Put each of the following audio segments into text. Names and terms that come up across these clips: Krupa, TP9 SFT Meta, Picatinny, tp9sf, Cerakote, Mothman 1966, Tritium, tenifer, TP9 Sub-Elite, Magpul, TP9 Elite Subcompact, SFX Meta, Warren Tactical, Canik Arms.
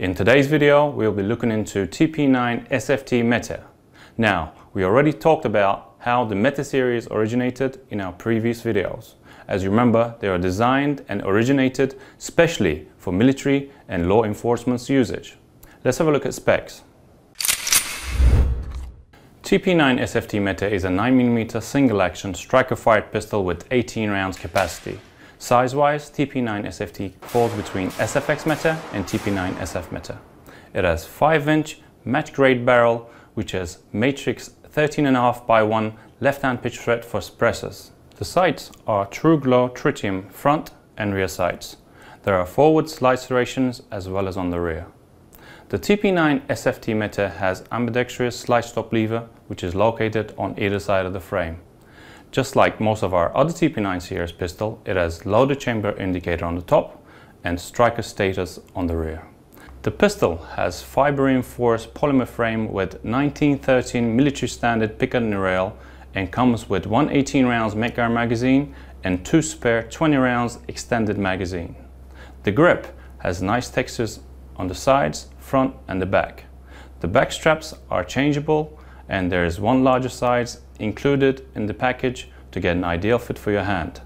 In today's video, we'll be looking into TP9 SFT Meta. Now, we already talked about how the Meta series originated in our previous videos. As you remember, they are designed and originated specially for military and law enforcement's usage. Let's have a look at specs. TP9 SFT Meta is a 9mm single-action striker-fired pistol with 18 rounds capacity. Size-wise, TP9 SFT falls between SFX Meta and TP9 SF Meta. It has 5-inch match-grade barrel, which has matrix 13.5x1 left-hand pitch thread for suppressors. The sights are True Glow Tritium front and rear sights. There are forward slide serrations as well as on the rear. The TP9 SFT Meta has ambidextrous slide stop lever, which is located on either side of the frame. Just like most of our other TP9 series pistol, it has loader chamber indicator on the top and striker status on the rear. The pistol has fiber reinforced polymer frame with 1913 military standard Picatinny rail and comes with 1 18 rounds Medgar magazine and 2 spare 20 rounds extended magazine. The grip has nice textures on the sides, front and the back. The back straps are changeable and there is one larger size included in the package to get an ideal fit for your hand.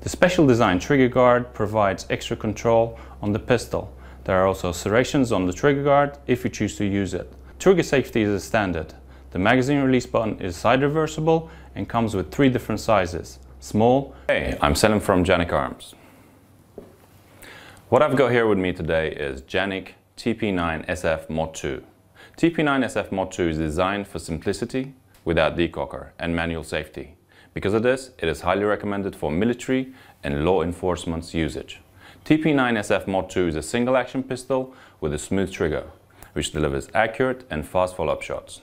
The special design trigger guard provides extra control on the pistol. There are also serrations on the trigger guard if you choose to use it. Trigger safety is a standard. The magazine release button is side reversible and comes with 3 different sizes. Small. Hey, I'm Selim from Canik Arms. What I've got here with me today is Canik TP9SF Mod 2. TP9SF Mod 2 is designed for simplicity, without decocker and manual safety. Because of this, it is highly recommended for military and law enforcement's usage. TP9SF Mod 2 is a single-action pistol with a smooth trigger, which delivers accurate and fast follow-up shots.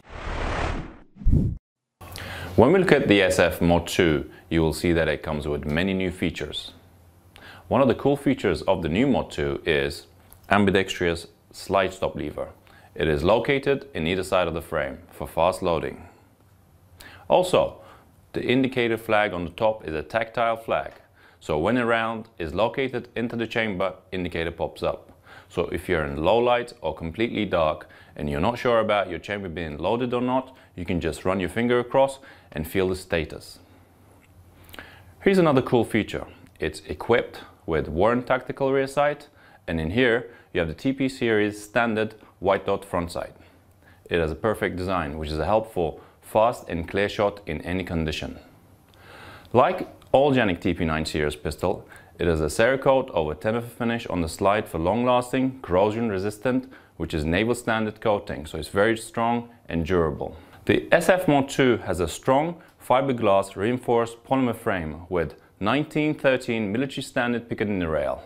When we look at the SF Mod 2, you will see that it comes with many new features. One of the cool features of the new Mod 2 is ambidextrous slide stop lever. It is located in either side of the frame for fast loading. Also, the indicator flag on the top is a tactile flag, so when a round is located into the chamber, indicator pops up. So if you're in low light or completely dark and you're not sure about your chamber being loaded or not, you can just run your finger across and feel the status. Here's another cool feature. It's equipped with Warren Tactical rear sight, and in here you have the TP series standard white dot front sight. It has a perfect design, which is helpful fast and clear shot in any condition. Like all Canik TP9 series pistol, it has a Cerakote over tenifer finish on the slide for long-lasting, corrosion-resistant, which is naval standard coating, so it's very strong and durable. The SF Mod 2 has a strong fiberglass reinforced polymer frame with 1913 military standard Picatinny rail.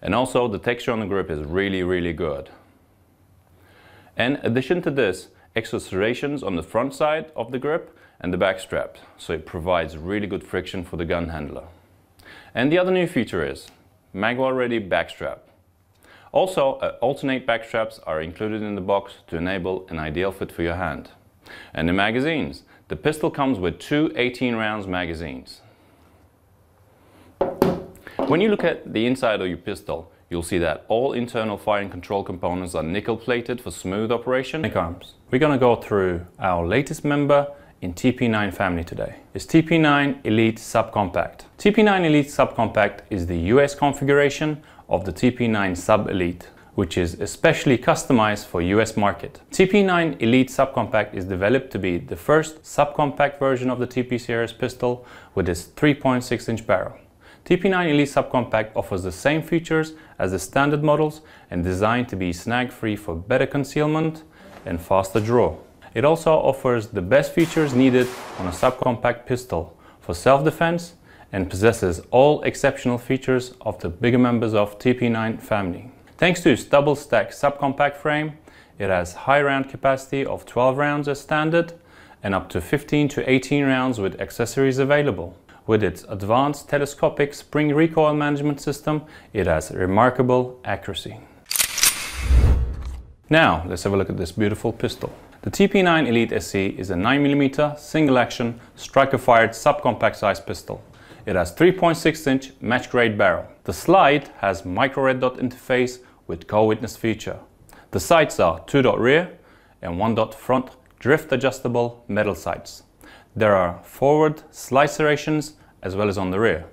And also the texture on the grip is really good. In addition to this, extra serrations on the front side of the grip and the back strap, so it provides really good friction for the gun handler. And the other new feature is Magpul ready back strap. Also, alternate back straps are included in the box to enable an ideal fit for your hand. And the magazines. The pistol comes with 2 18 rounds magazines. When you look at the inside of your pistol, you'll see that all internal fire and control components are nickel-plated for smooth operation. Canik Arms. We're going to go through our latest member in TP9 family today. It's TP9 Elite Subcompact. TP9 Elite Subcompact is the US configuration of the TP9 Sub-Elite, which is especially customized for US market. TP9 Elite Subcompact is developed to be the first subcompact version of the TP series pistol with its 3.6-inch barrel. TP9 Elite Subcompact offers the same features as the standard models and designed to be snag-free for better concealment and faster draw. It also offers the best features needed on a subcompact pistol for self-defense and possesses all exceptional features of the bigger members of TP9 family. Thanks to its double-stack subcompact frame, it has high round capacity of 12 rounds as standard and up to 15 to 18 rounds with accessories available. With its advanced telescopic spring recoil management system, it has remarkable accuracy. Now, let's have a look at this beautiful pistol. The TP9 Elite SC is a 9mm single-action striker-fired subcompact size pistol. It has 3.6-inch match-grade barrel. The slide has micro red dot interface with co-witness feature. The sights are 2-rear and 1-front drift adjustable metal sights. There are forward slice serrations as well as on the rear.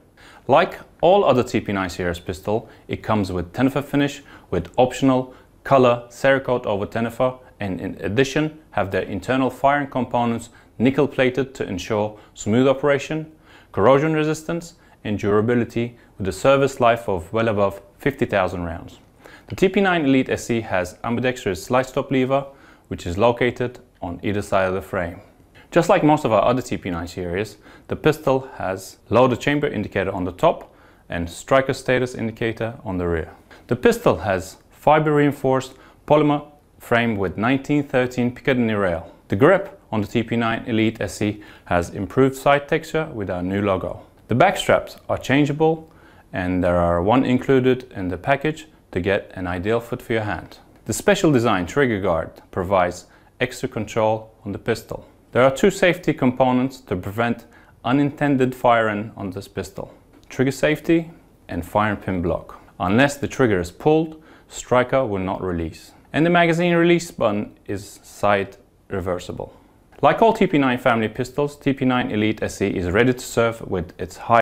Like all other TP9 series pistol, it comes with tenifer finish with optional color Cerakote over tenifer, and in addition have their internal firing components nickel plated to ensure smooth operation, corrosion resistance and durability with a service life of well above 50,000 rounds. The TP9 Elite SE has ambidextrous slide stop lever which is located on either side of the frame. Just like most of our other TP9 series, the pistol has loader chamber indicator on the top and striker status indicator on the rear. The pistol has fiber reinforced polymer frame with 1913 Picatinny rail. The grip on the TP9 Elite SE has improved sight texture with our new logo. The back straps are changeable and there are one included in the package to get an ideal fit for your hand. The special design trigger guard provides extra control on the pistol. There are two safety components to prevent unintended firing on this pistol. Trigger safety and firing pin block. Unless the trigger is pulled, striker will not release. And the magazine release button is side reversible. Like all TP9 family pistols, TP9 Elite SE is ready to serve with its high